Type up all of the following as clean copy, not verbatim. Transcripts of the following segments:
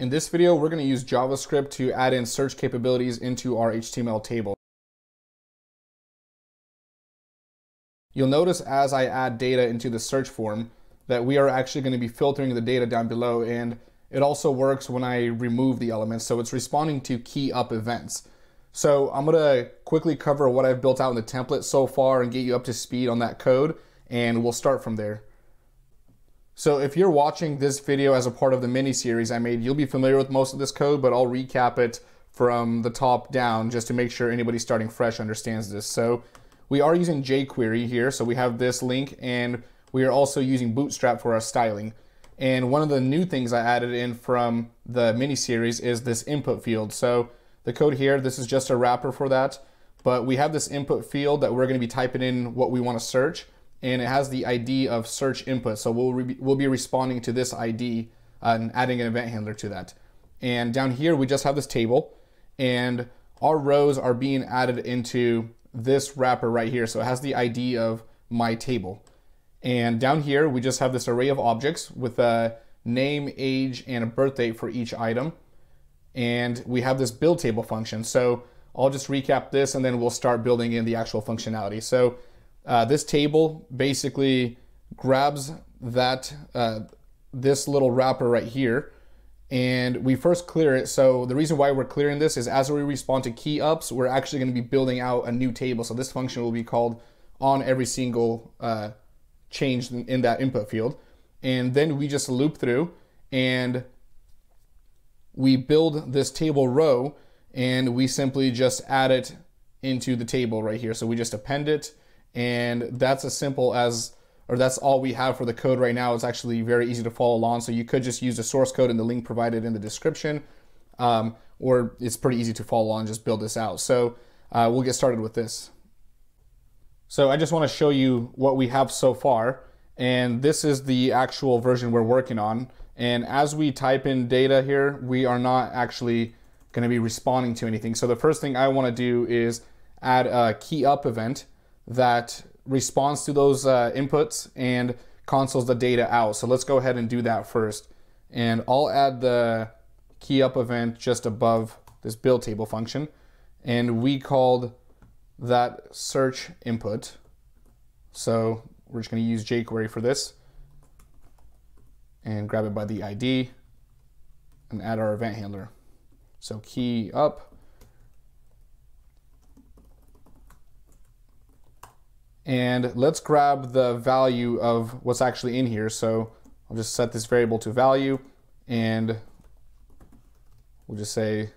In this video, we're going to use JavaScript to add in search capabilities into our HTML table. You'll notice as I add data into the search form that we are actually going to be filtering the data down below, and it also works when I remove the elements, so it's responding to key up events. So I'm going to quickly cover what I've built out in the template so far and get you up to speed on that code, and we'll start from there. So if you're watching this video as a part of the mini series I made, you'll be familiar with most of this code, but I'll recap it from the top down just to make sure anybody starting fresh understands this. So we are using jQuery here. So we have this link, and we are also using Bootstrap for our styling. And one of the new things I added in from the mini series is this input field. So the code here, this is just a wrapper for that, but we have this input field that we're going to be typing in what we want to search. And it has the ID of search input. So we'll be responding to this ID and adding an event handler to that. And down here, we just have this table, and our rows are being added into this wrapper right here. So it has the ID of my table. And down here, we just have this array of objects with a name, age, and a birth date for each item. And we have this build table function. So I'll just recap this, and then we'll start building in the actual functionality. So this table basically grabs that this little wrapper right here, and we first clear it. So the reason why we're clearing this is as we respond to key ups, we're actually going to be building out a new table. So this function will be called on every single change in that input field. And then we just loop through and we build this table row, and we simply just add it into the table right here. So we just append it. And that's as simple as, or that's all we have for the code right now. It's actually very easy to follow along. So you could just use the source code and the link provided in the description, or it's pretty easy to follow along, just build this out. So we'll get started with this. So I just want to show you what we have so far. And this is the actual version we're working on. And as we type in data here, we are not actually going to be responding to anything. So the first thing I want to do is add a key up event that responds to those inputs and consoles the data out. So let's go ahead and do that first. And I'll add the key up event just above this build table function. And we called that search input. So we're just gonna use jQuery for this and grab it by the ID and add our event handler. So key up. And let's grab the value of what's actually in here. So I'll just set this variable to value, and we'll just say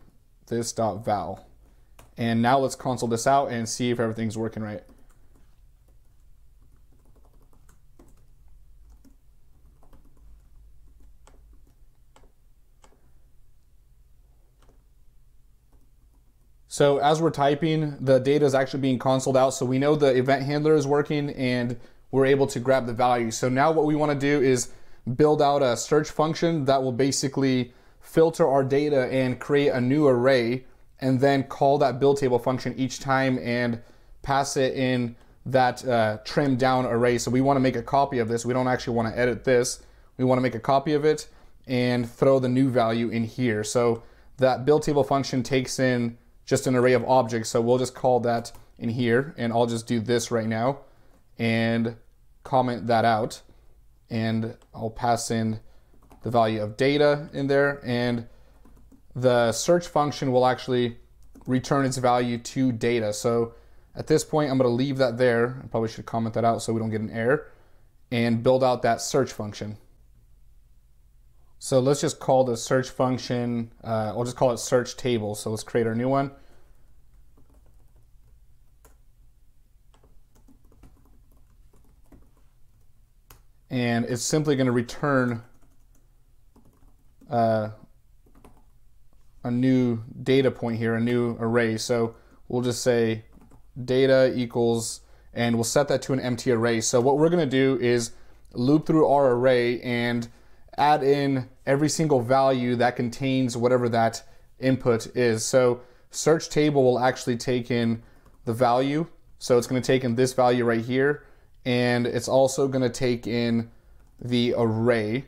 this.val. And now let's console this out and see if everything's working right. So as we're typing, the data is actually being consoled out. So we know the event handler is working, and we're able to grab the value. So now what we want to do is build out a search function that will basically filter our data and create a new array, and then call that build table function each time and pass it in that trimmed down array. So we want to make a copy of this. We don't actually want to edit this. We want to make a copy of it and throw the new value in here. So that build table function takes in just an array of objects. So we'll just call that in here, and I'll just do this right now and comment that out, and I'll pass in the value of data in there, and the search function will actually return its value to data. So at this point, I'm going to leave that there. I probably should comment that out so we don't get an error, and build out that search function. So let's just call the search function, I'll just call it search table. So let's create our new one. And it's simply going to return a new data point here, a new array. So we'll just say data equals, and we'll set that to an empty array. So what we're going to do is loop through our array and add in every single value that contains whatever that input is. So search table will actually take in the value. So it's going to take in this value right here, and it's also going to take in the array.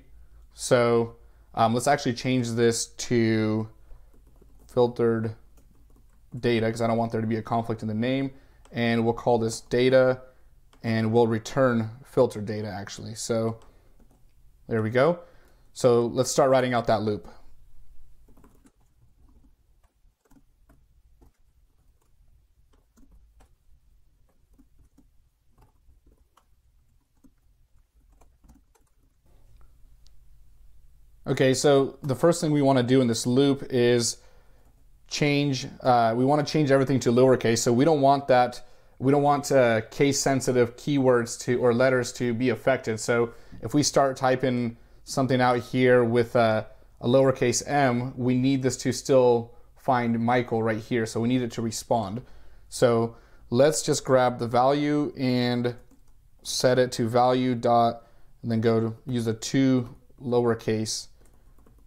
So Let's actually change this to filtered data because I don't want there to be a conflict in the name. And we'll call this data, and we'll return filtered data actually. So there we go. So let's start writing out that loop. Okay, so the first thing we want to do in this loop is change. We want to change everything to lowercase. So we don't want that. We don't want case-sensitive keywords to or letters to be affected. So if we start typing something out here with a lowercase m, we need this to still find Michael right here. So we need it to respond. So let's just grab the value and set it to value dot, and then go to use a two lowercase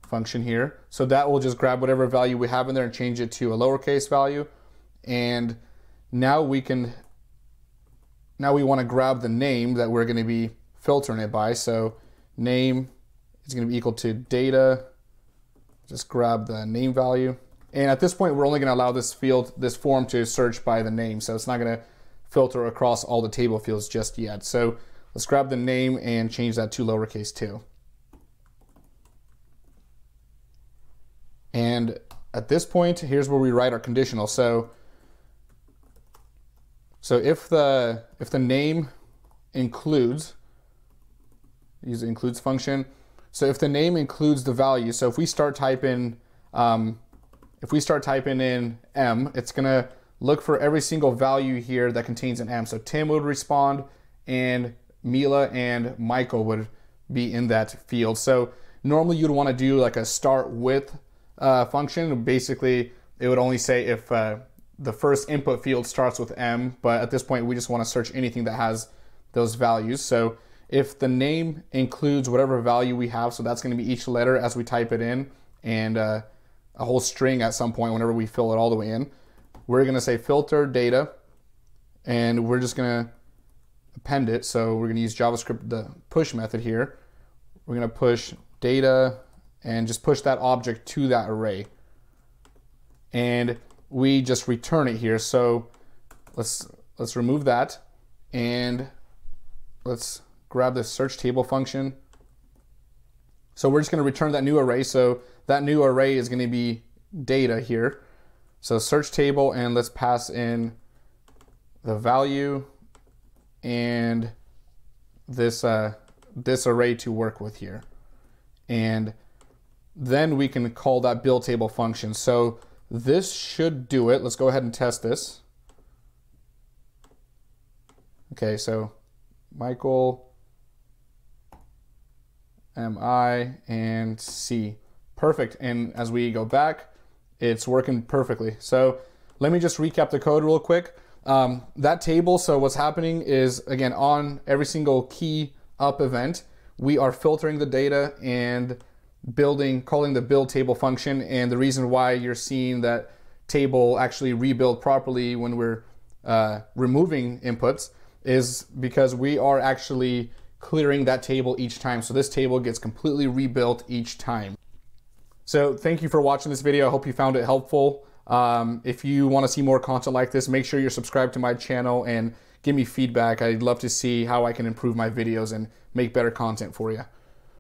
function here. So that will just grab whatever value we have in there and change it to a lowercase value. And now we can, now we want to grab the name that we're going to be filtering it by. So name is going to be equal to data. Just grab the name value. And at this point, we're only going to allow this field, this form to search by the name. So it's not going to filter across all the table fields just yet. So let's grab the name and change that to lowercase 2. And at this point, here's where we write our conditional. So if the name includes, use the includes function. So if the name includes the value, so if we start typing in M, it's gonna look for every single value here that contains an M. So Tim would respond, and Mila and Michael would be in that field. So normally you'd want to do like a start with function. Basically, it would only say if the first input field starts with M, but at this point we just want to search anything that has those values. So if the name includes whatever value we have, so that's going to be each letter as we type it in, and a whole string at some point whenever we fill it all the way in, we're going to say filter data, and we're just going to append it. So we're going to use JavaScript, the push method here. We're going to push data and just push that object to that array. And we just return it here. So let's remove that, and let's grab the search table function. So we're just gonna return that new array. So that new array is gonna be data here. So search table, and let's pass in the value and this, this array to work with here. And then we can call that build table function. So this should do it. Let's go ahead and test this. Okay, so Michael, MI, and C. Perfect. And as we go back, it's working perfectly. So let me just recap the code real quick. That table, so what's happening is, again, on every single key up event, we are filtering the data and calling the build table function. And the reason why you're seeing that table actually rebuild properly when we're removing inputs is because we are actually clearing that table each time. So this table gets completely rebuilt each time. So thank you for watching this video. I hope you found it helpful. If you want to see more content like this, make sure you're subscribed to my channel and give me feedback. I'd love to see how I can improve my videos and make better content for you.